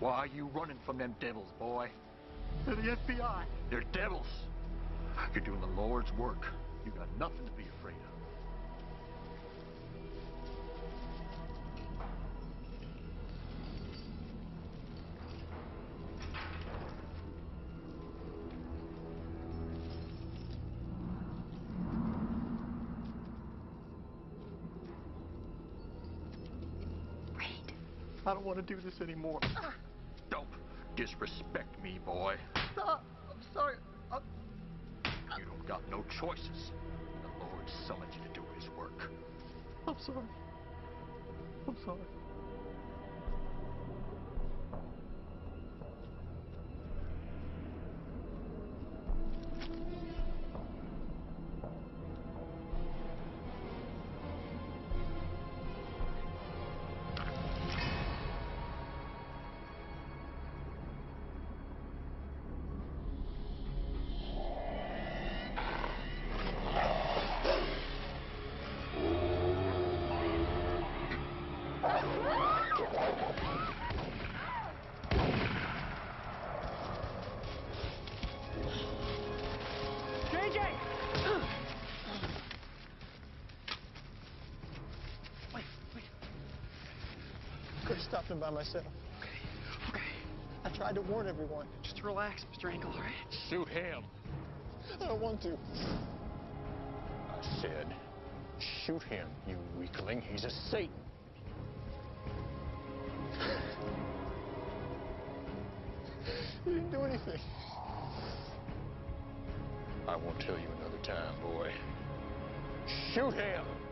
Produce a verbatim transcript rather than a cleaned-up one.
Why are you running from them devils, boy? They're the F B I. They're devils. You're doing the Lord's work. You got nothing to be afraid of. I don't want to do this anymore. Uh, don't disrespect me, boy. Stop! I'm sorry. I'm... You don't got no choices. The Lord summoned you to do his work. I'm sorry. I'm sorry. I stopped him by myself. Okay, okay. I tried to warn everyone. Just relax, Mister Engel, all right? Shoot him. I don't want to. I said, shoot him, you weakling. He's a Satan. He didn't do anything. I won't tell you another time, boy. Shoot him!